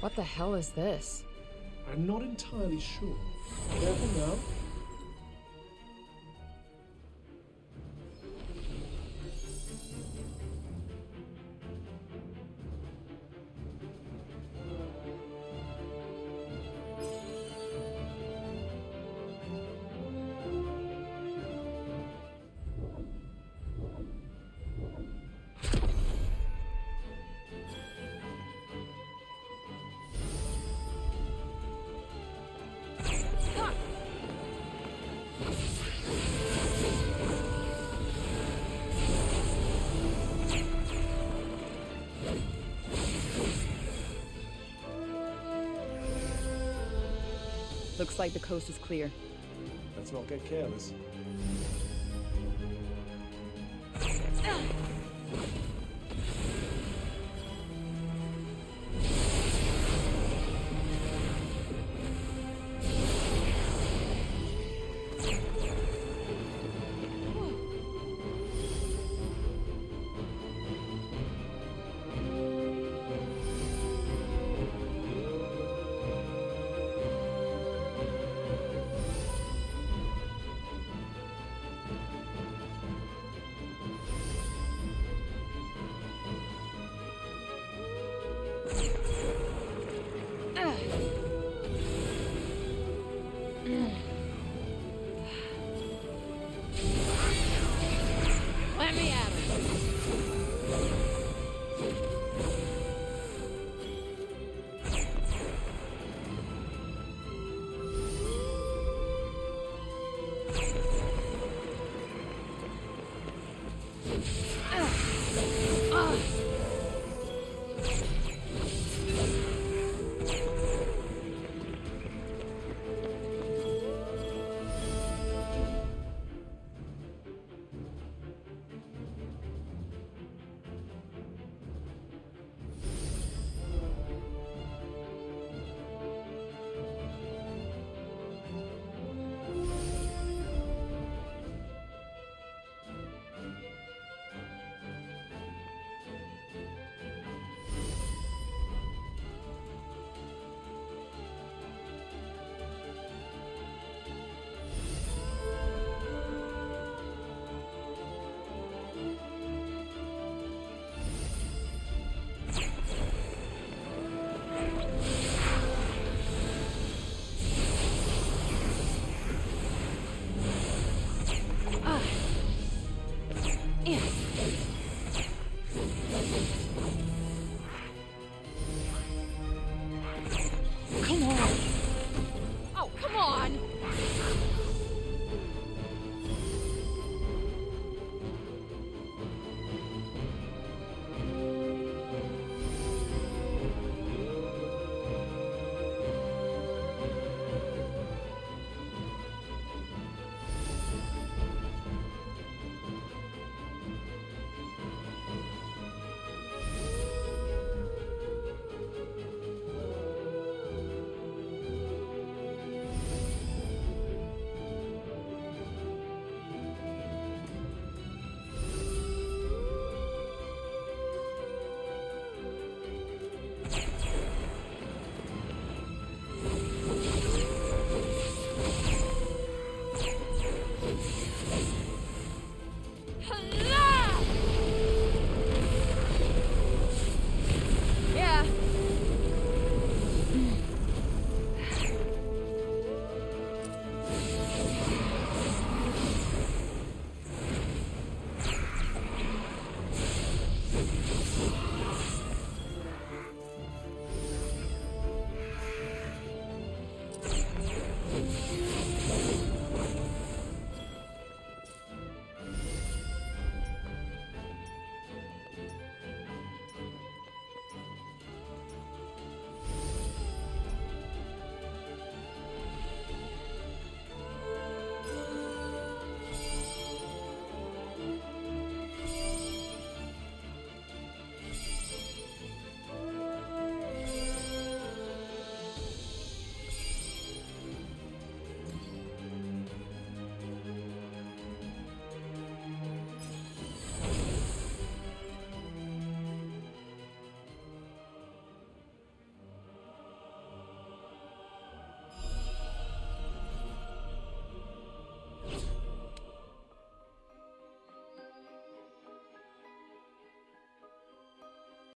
What the hell is this? I'm not entirely sure. Careful now. Looks like the coast is clear. Let's not get careless.